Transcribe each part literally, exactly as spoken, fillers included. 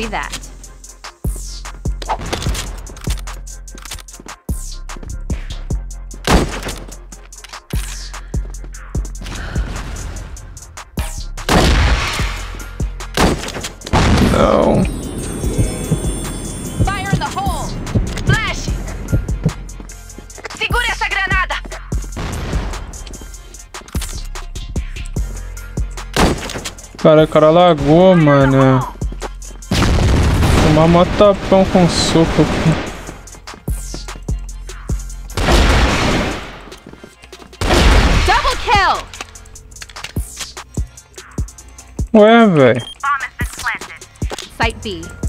Copy that. No. Fire in the hole. Flash. Segura essa granada. Cara, o cara lagou, mano. Tomar mó tapão com soco aqui. Double kill. Ué, velho. Site B.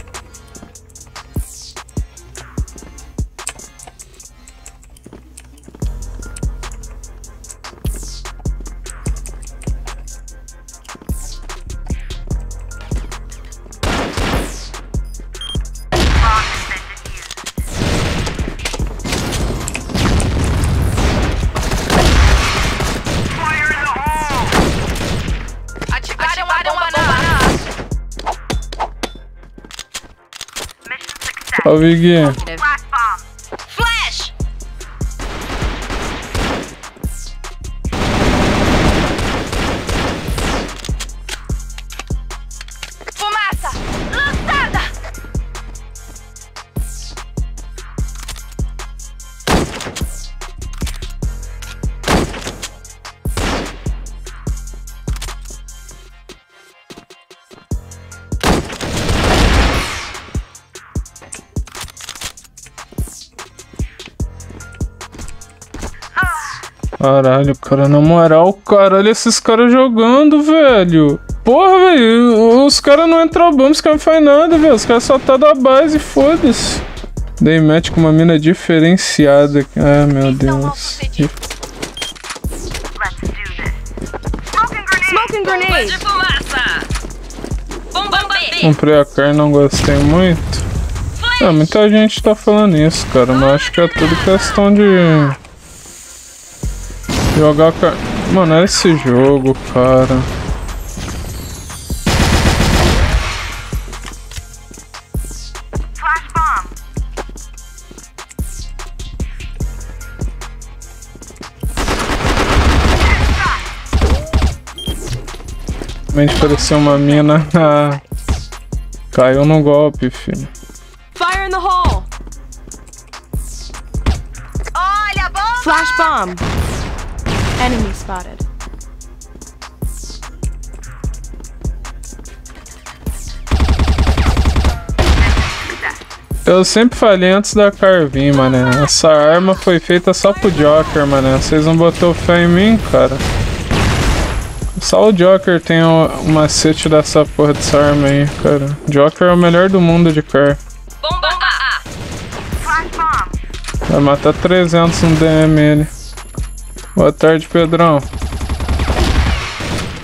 Ó o Viguinho. Flash! Fumaça! Lançada! Caralho, cara, na moral, caralho, esses caras jogando, velho. Porra, velho, os caras não entram bom, os caras não fazem nada, velho. Os caras só tá da base, foda-se. Dei match com uma mina diferenciada. Ai, meu Deus. Comprei a carne, não gostei muito. Ah, muita gente tá falando isso, cara, mas acho que é tudo questão de... jogar cara. Mano, é esse jogo, cara. Flash bomb. Realmente pareceu uma mina. Caiu no golpe, filho. Fire in the hole. Olha a bomba! Flash bomb. Enemy spotted. Eu sempre falei antes da Carvin, mané. Essa arma foi feita só pro Joker, mané. Vocês não botou fé em mim, cara? Só o Joker tem o, o macete dessa porra dessa arma aí, cara. Joker é o melhor do mundo de car. Bomba A! Flash bomb! Vai matar trezentos no D M ele. Boa tarde, Pedrão.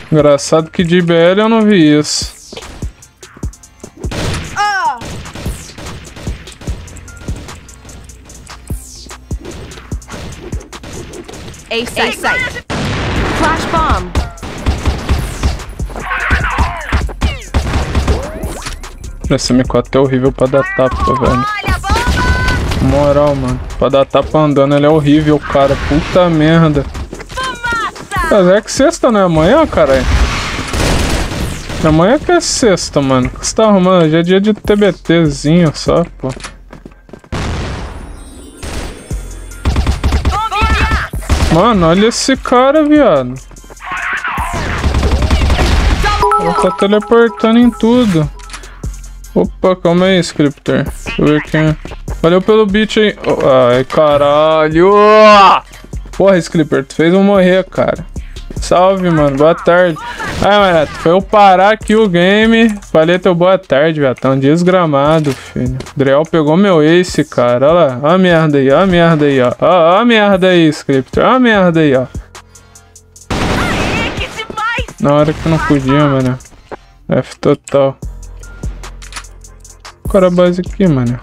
Engraçado que de B L eu não vi isso. Ah! Ei, sai, sai. Flash bomb. Esse M quatro é horrível pra dar tapa, velho. Moral, mano. Pra dar tapa andando, ele é horrível, cara. Puta merda. Mas é que sexta, né? Amanhã, caralho. Amanhã que é sexta, mano. O que você tá arrumando? Hoje é dia de TBTzinho só, pô. Mano, olha esse cara, viado. Ele tá teleportando em tudo. Opa, calma aí, scriptor. Deixa eu ver quem é. Valeu pelo beat aí. Ai, caralho. Porra, Sclipper, tu fez eu morrer, cara. Salve, mano. Boa tarde. Ai, mano, foi eu parar aqui o game. Falei teu boa tarde, velho. Tá um desgramado, filho. O Dreal pegou meu ace, cara. Olha lá. Ó a merda aí, ó a merda aí, ó. Ó a merda aí, Sclipper. Ó a merda aí, ó. Na hora que eu não podia, mano. F total. Cara, a base aqui, mano.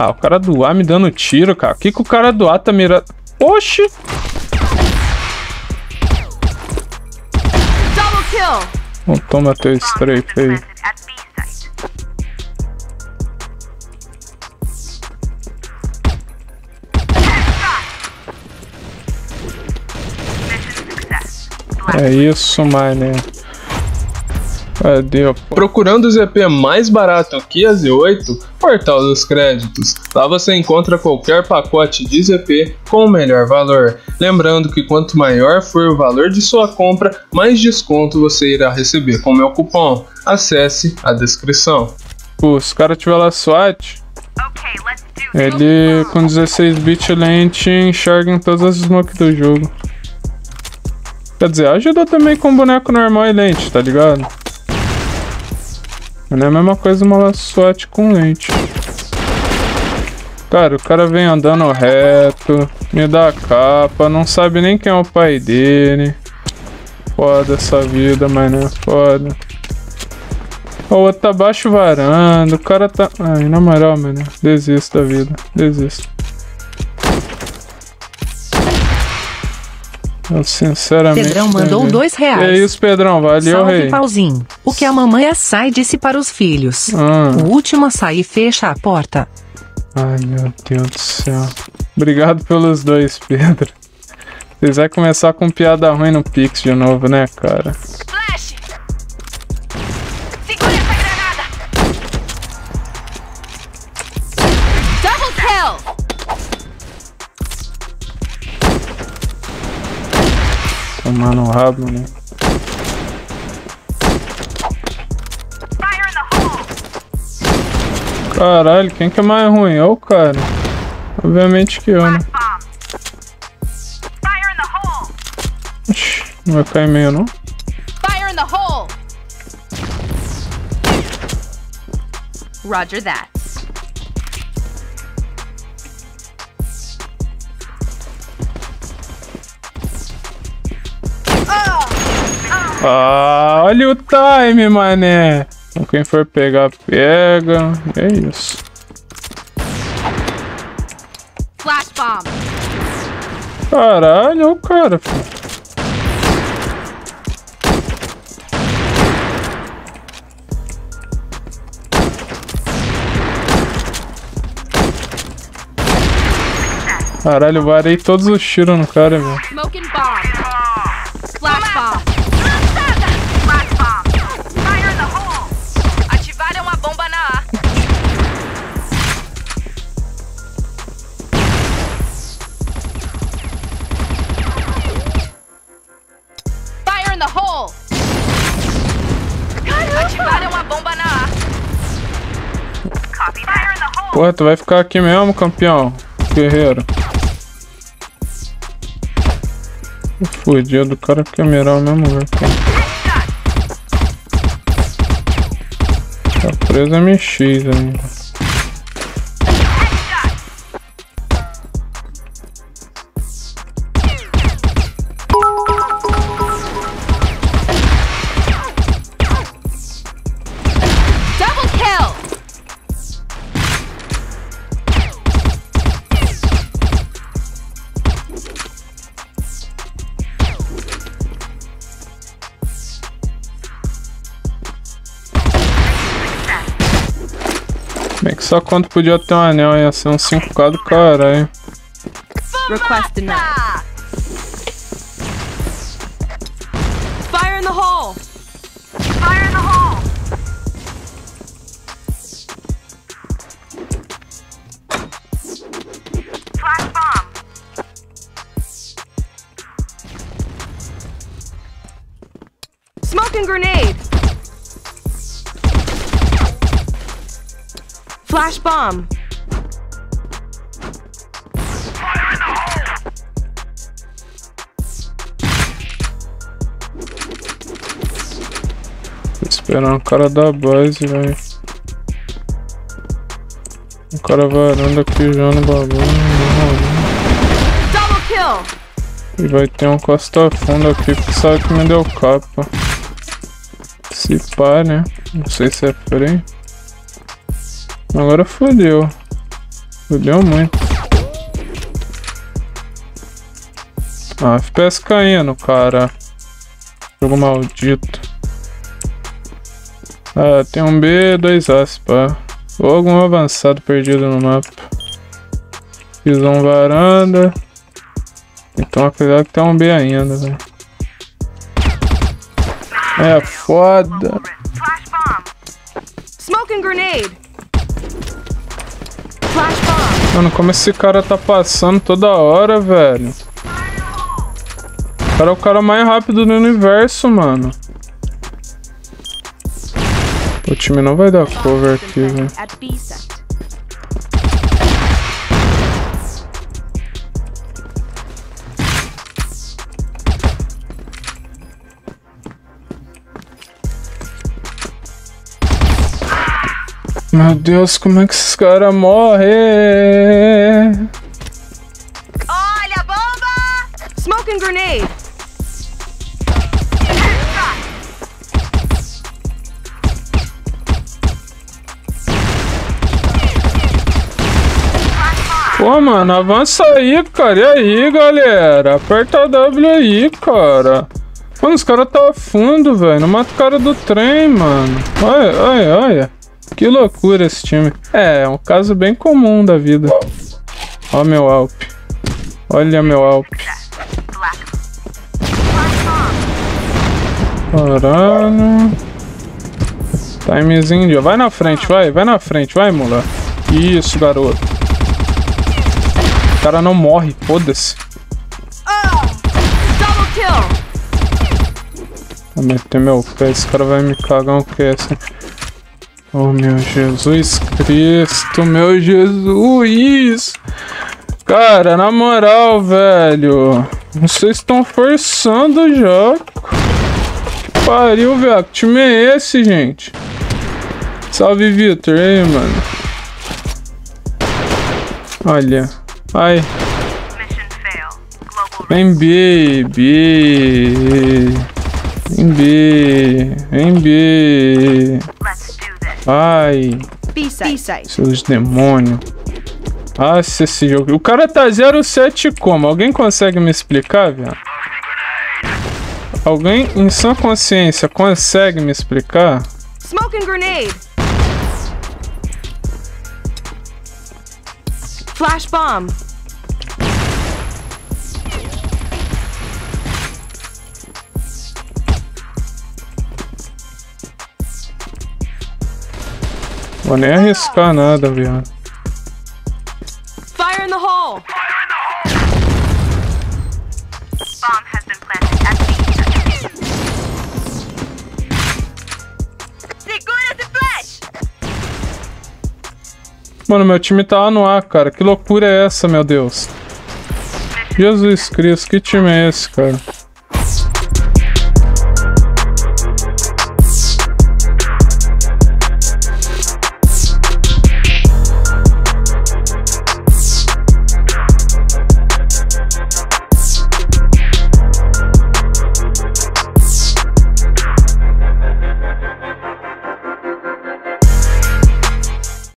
Ah, o cara do A me dando tiro, cara. O que que o cara do A tá mirando? Oxi! Não toma teu strafe aí. É isso, mané. Cadê? Procurando o Z P mais barato que a Z oito? Portal dos Créditos. Lá você encontra qualquer pacote de Z P com o melhor valor. Lembrando que quanto maior for o valor de sua compra, mais desconto você irá receber com meu cupom. Acesse a descrição. Pô, se o cara tiver lá SWAT, ele com dezesseis bits lente enxerga em todas as smokes do jogo. Quer dizer, ajuda também com boneco normal e lente, tá ligado? Não é a mesma coisa uma SWAT com lente. Cara, o cara vem andando reto, me dá a capa, não sabe nem quem é o pai dele. Foda essa vida, mas não é foda. O outro tá baixo varando, o cara tá... Ai, na moral, mano, desisto da vida, desisto. Eu, sinceramente, Pedrão mandou dois reais. É isso, Pedrão, valeu. Salve, rei. Pauzinho. O que a mamãe assai disse para os filhos. Ah. O último a sair fecha a porta. Ai, meu Deus do céu. Obrigado pelos dois, Pedro. Vocês vão começar com piada ruim no Pix de novo, né, cara? Flash! Segura essa granada! Double kill! Tomar no rabo, né? Caralho, quem que é mais ruim? É o cara. Obviamente que eu, né? Oxi, não vai cair meio, não? Roger that. Ah, olha o time, mané. Então, quem for pegar, pega. É isso. Flash bomb. Caralho, o cara. Caralho, eu varei todos os tiros no cara, velho. Smoking bomb. Flash bomb. Porra, tu vai ficar aqui mesmo, campeão, guerreiro. Fudido, o cara quer mirar o mesmo lugar. Tá preso a M X ainda. Só quanto podia ter um anel, ia ser um cinco K do caralho. Request now. Fire in the hole. Fire in the hole. Flash bomb. Smoking grenade. Flash bomb. Fire in the hole. Tô esperando o cara da base, velho. O cara varando aqui já no bagulho. Double kill. E vai ter um costa fundo aqui que sabe que me deu capa. Se pá, né? Não sei se é freio. Agora fodeu. Fodeu muito. Ah, F P S caindo, cara. Jogo maldito. Ah, tem um B, dois As, pá. Ou algum avançado perdido no mapa. Fiz uma varanda. Então apesar que tem um B ainda, velho. É foda. Mano, como esse cara tá passando toda hora, velho. O cara é o cara mais rápido do universo, mano. O time não vai dar cover aqui, velho. Meu Deus, como é que esses caras morrem? Olha, bomba! Smoking grenade! Pô, mano, avança aí, cara. E aí, galera? Aperta a W aí, cara. Mano, os caras tá a fundo, velho. Não mata o cara do trem, mano. Olha, olha, olha. Que loucura esse time. É, é um caso bem comum da vida. Ó meu Alp. Olha meu Alp. Parando. Timezinho de... Vai na frente, vai. Vai na frente, vai, mula. Isso, garoto. O cara não morre, foda-se. Vou meter meu pé. Esse cara vai me cagar um que é assim. Oh meu Jesus Cristo, meu Jesus. Cara, na moral, velho. Vocês estão forçando já. Que pariu, velho. Que time é esse, gente? Salve, Victor, aí, mano. Olha. Ai. Vem, baby. Vem, baby. Vem, baby. Ai, seus demônios. Ah, esse jogo. O cara tá zero sete como? Alguém consegue me explicar, velho? Alguém em sã consciência consegue me explicar? Smoking grenade. Flash bomb. Vou nem arriscar nada, viado. Fire in the hole. Bomb has been planted at B. Segura esse flash. Mano, meu time tá lá no ar, cara. Que loucura é essa, meu Deus? Jesus Cristo, que time é esse, cara?